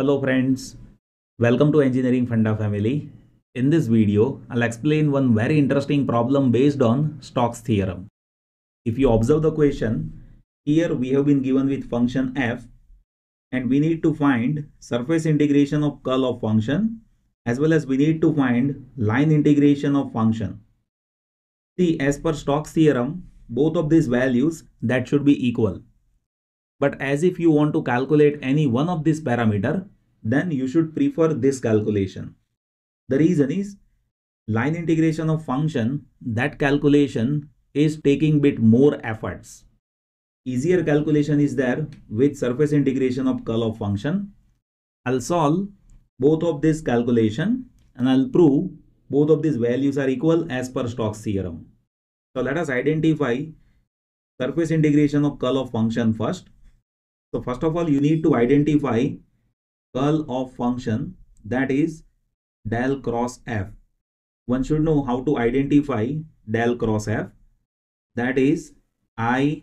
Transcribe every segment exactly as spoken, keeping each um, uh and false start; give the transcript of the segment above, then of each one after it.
Hello friends, welcome to Engineering Funda family. In this video, I'll explain one very interesting problem based on Stokes' theorem. If you observe the question, here we have been given with function f and we need to find surface integration of curl of function as well as we need to find line integration of function. See, as per Stokes' theorem, both of these values that should be equal. But as if you want to calculate any one of this parameter, then you should prefer this calculation. The reason is line integration of function, that calculation is taking bit more efforts. Easier calculation is there with surface integration of curl of function. I'll solve both of this calculation and I'll prove both of these values are equal as per Stokes' theorem. So let us identify surface integration of curl of function first. So first of all, you need to identify curl of function, that is del cross f. One should know how to identify del cross f, that is I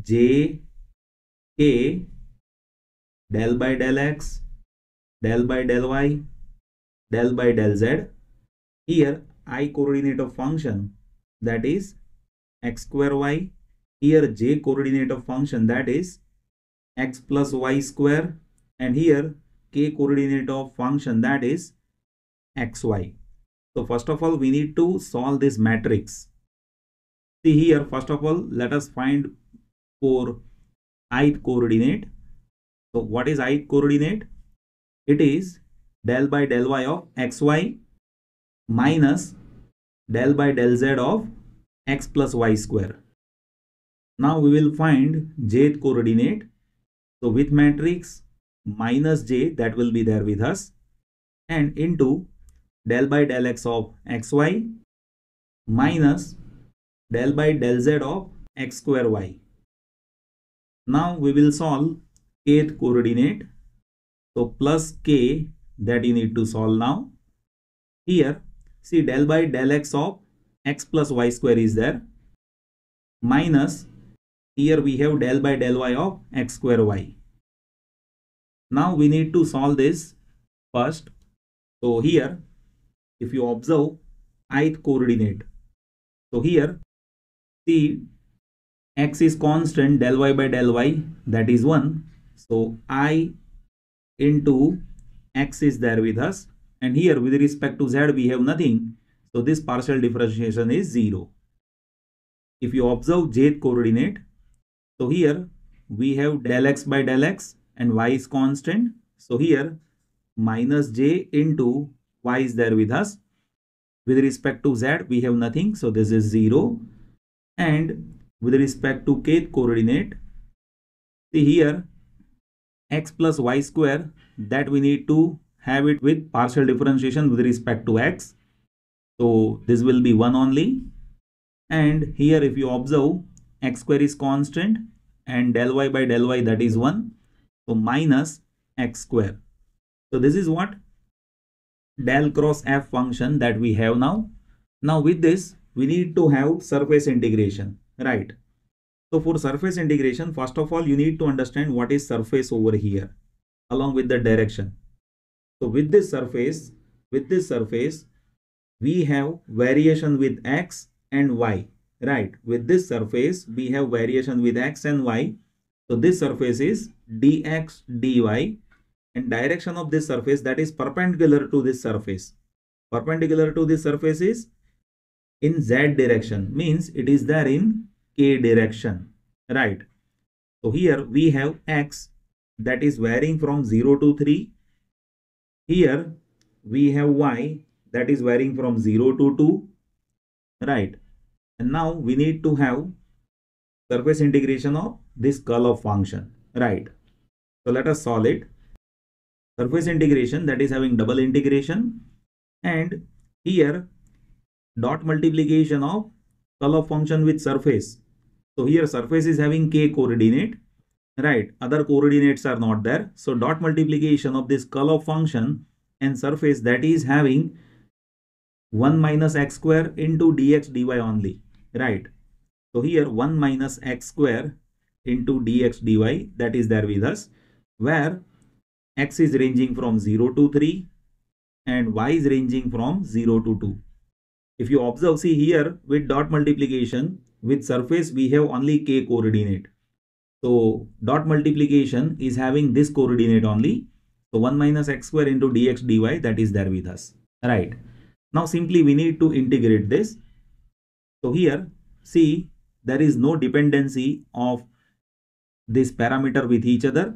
j k del by del x, del by del y, del by del z. Here I coordinate of function, that is x square y. Here j coordinate of function, that is x plus y square, and here k coordinate of function, that is xy. So first of all, we need to solve this matrix. See here, first of all, let us find for ith coordinate. So what is ith coordinate? It is del by del y of xy minus del by del z of x plus y square. Now we will find jth coordinate. So with matrix minus j, that will be there with us, and into del by del x of xy minus del by del z of x square y. Now we will solve kth coordinate. So plus k, that you need to solve now. Here see, del by del x of x plus y square is there, minus here we have del by del y of x square y. Now we need to solve this first. So here, if you observe ith coordinate, so here see, x is constant, del y by del y, that is one. So I into x is there with us, and here with respect to z we have nothing. So this partial differentiation is zero. If you observe jth coordinate, so here we have del x by del x and y is constant. So here minus j into y is there with us. With respect to z we have nothing, so this is zero. And with respect to kth coordinate, see here x plus y square, that we need to have it with partial differentiation with respect to x. So this will be one only. And here if you observe x square is constant and del y by del y, that is one. So minus x square. So this is what del cross f function that we have now. Now with this we need to have surface integration, right? So for surface integration, first of all you need to understand what is surface over here along with the direction. So with this surface, with this surface we have variation with x and y, right? With this surface we have variation with x and y. So this surface is dx dy, and direction of this surface, that is perpendicular to this surface. Perpendicular to this surface is in z direction, means it is there in k direction, right? So here we have x, that is varying from zero to three. Here we have y, that is varying from zero to two, right? And now we need to have surface integration of this curl of function, right? So let us solve it. Surface integration, that is having double integration, and here dot multiplication of curl of function with surface. So here surface is having k coordinate, right? Other coordinates are not there. So dot multiplication of this curl of function and surface, that is having one minus x square into dx dy only, right? So here one minus x square into dx dy, that is there with us, where x is ranging from zero to three and y is ranging from zero to two. If you observe, see here with dot multiplication with surface we have only k coordinate. So dot multiplication is having this coordinate only. So one minus x square into dx dy, that is there with us, right? Now simply we need to integrate this. So here see there is no dependency of this parameter with each other.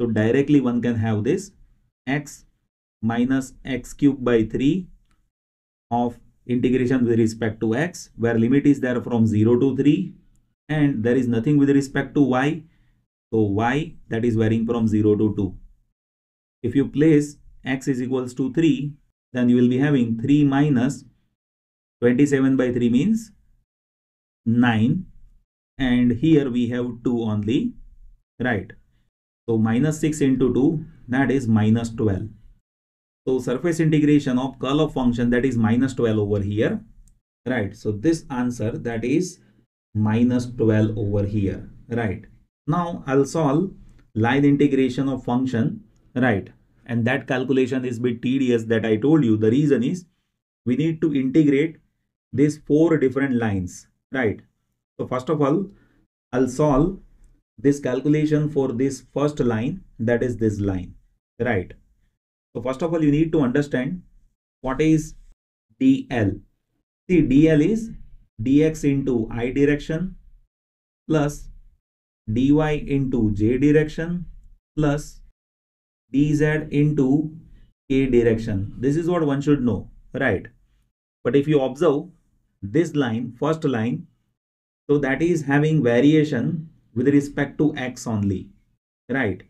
So directly one can have this x minus x cubed by three of integration with respect to x, where limit is there from zero to three, and there is nothing with respect to y. So y, that is varying from zero to two. If you place x is equals to three, then you will be having three minus twenty-seven by three means nine, and here we have two only, right? So minus six into two, that is minus twelve. So surface integration of curl of function, that is minus twelve over here, right? So this answer, that is minus twelve over here, right? Now I'll solve line integration of function, right? And that calculation is a bit tedious, that I told you. The reason is we need to integrate these four different lines, right? So first of all, I'll solve this calculation for this first line, that is this line, right? So first of all, you need to understand what is D L. See, D L is dx into I direction plus dy into j direction plus dz into k direction. This is what one should know, right? But if you observe this line, first line, so that is having variation with respect to x only, right?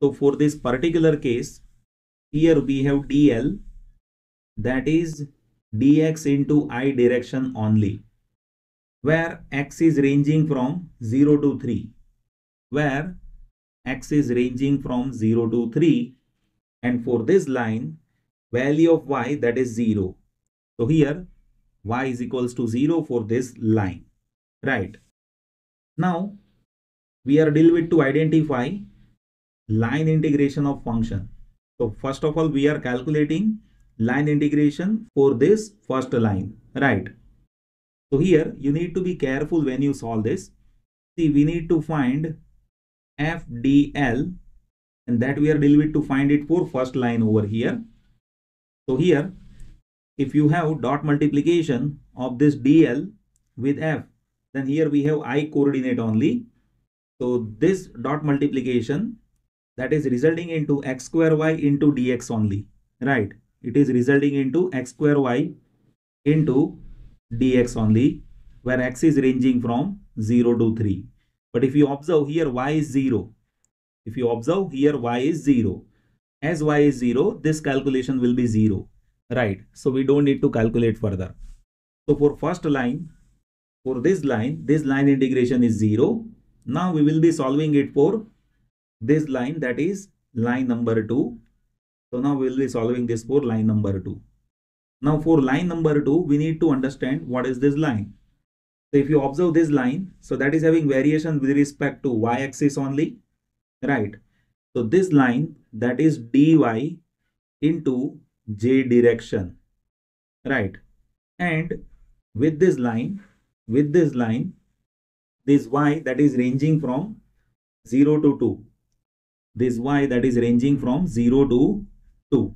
So for this particular case, here we have D L, that is dx into I direction only, where x is ranging from zero to three, where x is ranging from zero to three, and for this line value of y, that is zero. So here y is equals to zero for this line, right? Now we are deal with to identify line integration of function. So first of all, we are calculating line integration for this first line, right? So here you need to be careful when you solve this. See, we need to find f D L, and that we are deal with to find it for first line over here. So here if you have dot multiplication of this D L with f, then here we have I coordinate only. So this dot multiplication, that is resulting into x square y into dx only, right? It is resulting into x square y into dx only, where x is ranging from zero to three. But if you observe here, y is zero. If you observe here, y is zero. As y is zero, this calculation will be zero, right? So we don't need to calculate further. So for first line, for this line, this line integration is zero. Now we will be solving it for this line, that is line number two. So now we will be solving this for line number two. Now for line number two, we need to understand what is this line. So if you observe this line, so that is having variation with respect to y-axis only, right? So this line, that is dy into j direction, right? And with this line, with this line, this y, that is ranging from zero to two. This y, that is ranging from zero to two,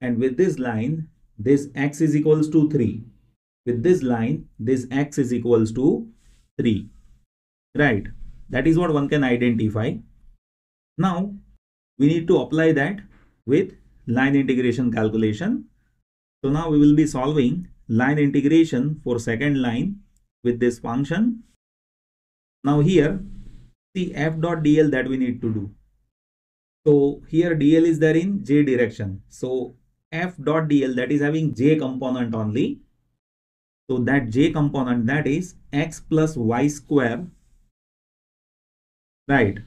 and with this line this x is equals to three. With this line this x is equals to three, right? That is what one can identify. Now we need to apply that with line integration calculation. So now we will be solving line integration for second line with this function. Now here see f dot dl, that we need to do. So here dl is there in j direction. So f dot dl, that is having j component only. So that j component, that is x plus y square, right?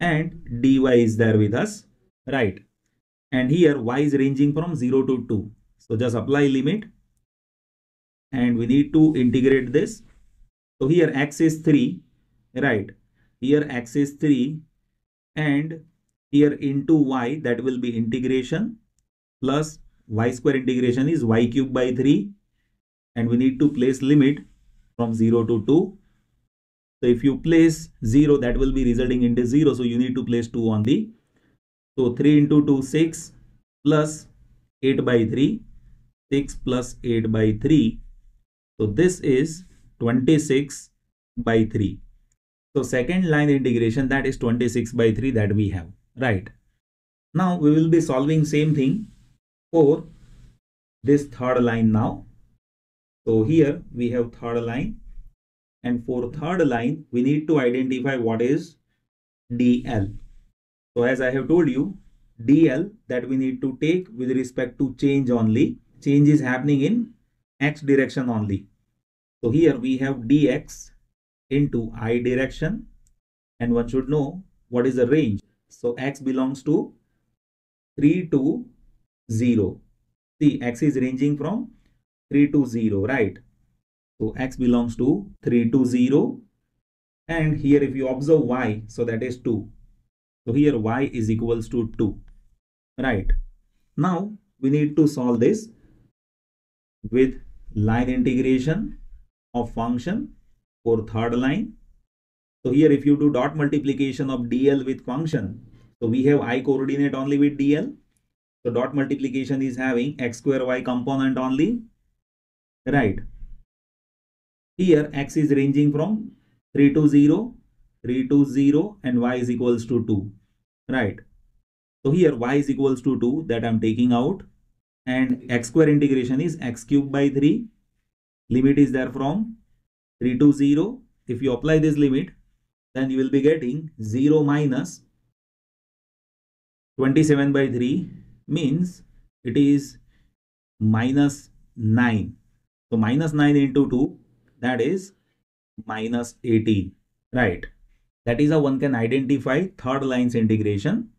And dy is there with us, right? And here y is ranging from zero to two. So just apply limit, and we need to integrate this. So here x is three, right? Here x is three, and here into y, that will be integration plus y square integration is y cube by three, and we need to place limit from zero to two. So if you place zero, that will be resulting into zero, so you need to place two on the, so three into two six plus eight by three, six plus eight by three, so this is twenty-six by three. So second line integration, that is twenty-six by three that we have, right? Now we will be solving same thing for this third line now. So here we have third line, and for third line we need to identify what is D L. So as I have told you, D L that we need to take with respect to change only. Change is happening in x direction only. So here we have dx into I direction, and one should know what is the range. So x belongs to three to zero. See, x is ranging from three to zero, right? So x belongs to three to zero, and here if you observe y, so that is two. So here y is equals to two, right? Now we need to solve this with line integration of function for third line. So here if you do dot multiplication of D L with function, so we have I coordinate only with D L. So dot multiplication is having x square y component only, right? Here x is ranging from three to zero, and y is equals to two, right? So here y is equals to two, that I'm taking out, and x square integration is x cube by three. Limit is there from three to zero. If you apply this limit, then you will be getting zero minus twenty-seven by three, means it is minus nine. So minus nine into two, that is minus eighteen, right? That is how one can identify third line's integration.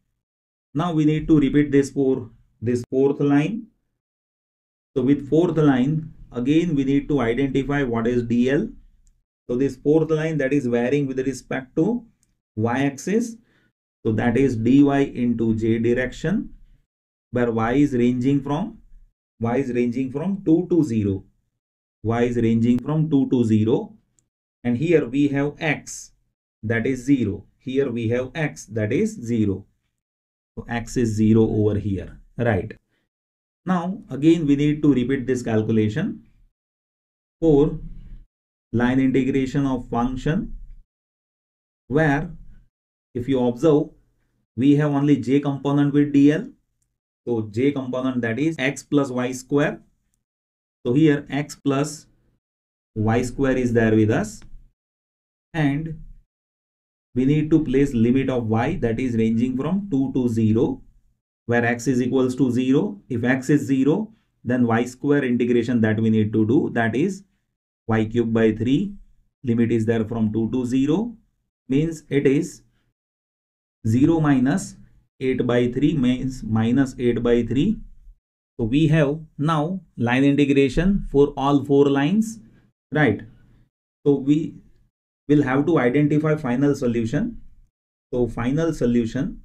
Now we need to repeat this for this fourth line. So with fourth line, again we need to identify what is D L. So this fourth line, that is varying with respect to y-axis. So that is dy into j direction, where y is ranging from y is ranging from two to zero. Y is ranging from two to zero, and here we have x that is zero. Here we have x that is zero. So x is zero over here, right? Now again we need to repeat this calculation for line integration of function, where if you observe we have only j component with D L. So j component, that is x plus y square. So here x plus y square is there with us, and we need to place limit of y, that is ranging from two to zero, where x is equals to zero. If x is zero, then y square integration that we need to do, that is y cube by three. Limit is there from two to zero, means it is zero minus eight by three, means minus eight by three. So we have now line integration for all four lines, right? So we will have to identify final solution. So final solution,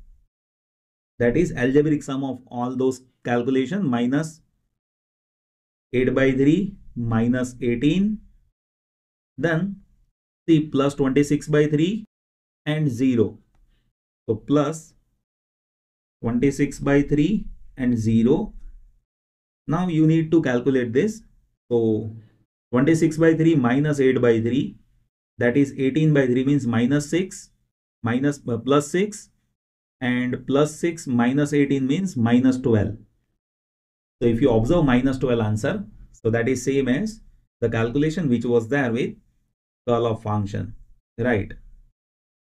that is algebraic sum of all those calculation, minus eight by three, minus eighteen, then see plus twenty-six by three and zero. So plus twenty-six by three and zero. Now you need to calculate this. So twenty-six by three minus eight by three, that is eighteen by three, means minus six, minus uh, plus six, and plus six minus eighteen means minus twelve. So if you observe minus twelve answer, so that is same as the calculation which was there with curl of function, right?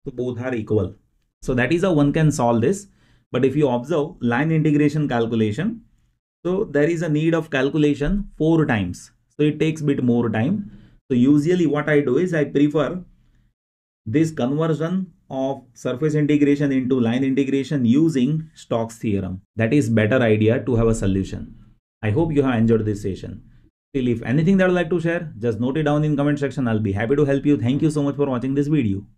So both are equal. So that is how one can solve this. But if you observe line integration calculation, so there is a need of calculation four times. So it takes a bit more time. So usually what I do is I prefer this conversion of surface integration into line integration using Stokes' theorem. That is better idea to have a solution. I hope you have enjoyed this session. Still, if anything that you would like to share, just note it down in comment section. I'll be happy to help you. Thank you so much for watching this video.